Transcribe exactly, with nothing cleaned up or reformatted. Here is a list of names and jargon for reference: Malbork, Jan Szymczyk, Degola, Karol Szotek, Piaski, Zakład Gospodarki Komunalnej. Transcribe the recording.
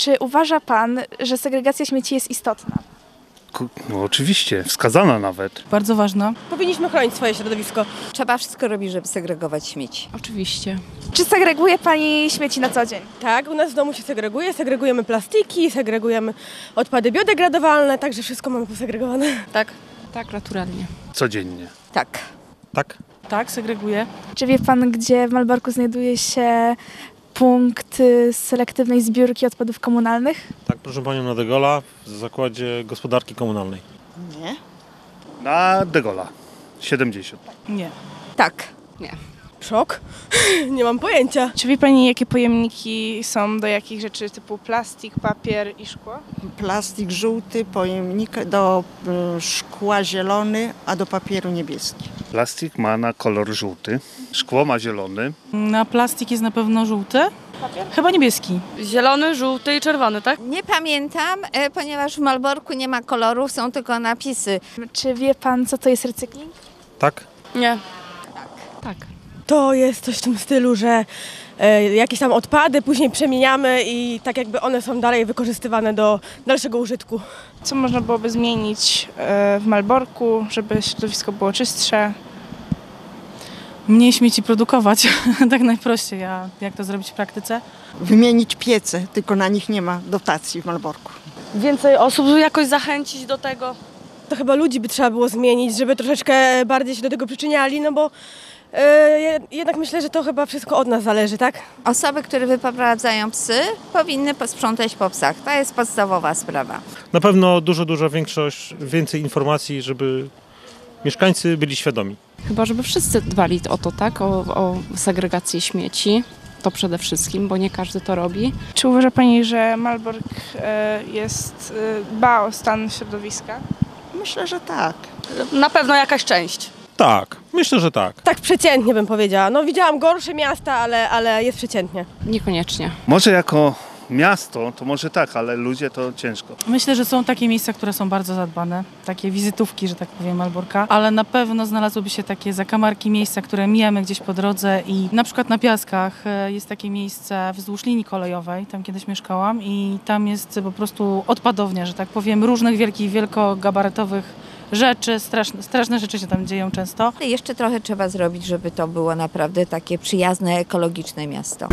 Czy uważa pan, że segregacja śmieci jest istotna? No oczywiście, wskazana nawet. Bardzo ważna. Powinniśmy chronić swoje środowisko. Trzeba wszystko robić, żeby segregować śmieci. Oczywiście. Czy segreguje pani śmieci na co dzień? Tak, u nas w domu się segreguje. Segregujemy plastiki, segregujemy odpady biodegradowalne, także wszystko mamy posegregowane. Tak. Tak, naturalnie. Codziennie. Tak. Tak? Tak, segreguję. Czy wie pan, gdzie w Malborku znajduje się punkt selektywnej zbiórki odpadów komunalnych? Tak, proszę panią, na Degola w Zakładzie Gospodarki Komunalnej. Nie. Na Degola siedemdziesiąt. Nie. Tak. Nie. Szok? Nie mam pojęcia. Czy wie pani, jakie pojemniki są do jakich rzeczy, typu plastik, papier i szkło? Plastik żółty, pojemnik do szkła zielony, a do papieru niebieski. Plastik ma na kolor żółty, szkło ma zielony. Na plastik jest na pewno żółty. Papier? Chyba niebieski. Zielony, żółty i czerwony, tak? Nie pamiętam, ponieważ w Malborku nie ma kolorów, są tylko napisy. Czy wie pan, co to jest recykling? Tak. Nie. Tak. Tak. To jest coś w tym stylu, że e, jakieś tam odpady później przemieniamy i tak jakby one są dalej wykorzystywane do dalszego użytku. Co można byłoby zmienić e, w Malborku, żeby środowisko było czystsze? Mniej śmieci produkować, tak najprościej, a jak to zrobić w praktyce? Wymienić piece, tylko na nich nie ma dotacji w Malborku. Więcej osób jakoś zachęcić do tego. To chyba ludzi by trzeba było zmienić, żeby troszeczkę bardziej się do tego przyczyniali, no bo Yy, jednak myślę, że to chyba wszystko od nas zależy, tak? Osoby, które wyprowadzają psy, powinny posprzątać po psach. To jest podstawowa sprawa. Na pewno dużo, dużo większość, więcej informacji, żeby mieszkańcy byli świadomi. Chyba, żeby wszyscy dbali o to, tak? O, o segregację śmieci. To przede wszystkim, bo nie każdy to robi. Czy uważa pani, że Malbork y, jest, y, dba o stan środowiska? Myślę, że tak. Na pewno jakaś część. Tak, myślę, że tak. Tak przeciętnie bym powiedziała. No widziałam gorsze miasta, ale, ale jest przeciętnie. Niekoniecznie. Może jako miasto to może tak, ale ludzie to ciężko. Myślę, że są takie miejsca, które są bardzo zadbane. Takie wizytówki, że tak powiem, Malborka. Ale na pewno znalazłyby się takie zakamarki, miejsca, które mijamy gdzieś po drodze. I na przykład na Piaskach jest takie miejsce wzdłuż linii kolejowej. Tam kiedyś mieszkałam i tam jest po prostu odpadownia, że tak powiem, różnych wielkich, wielkogabarytowych rzeczy, straszne, straszne rzeczy się tam dzieją często. Jeszcze trochę trzeba zrobić, żeby to było naprawdę takie przyjazne, ekologiczne miasto.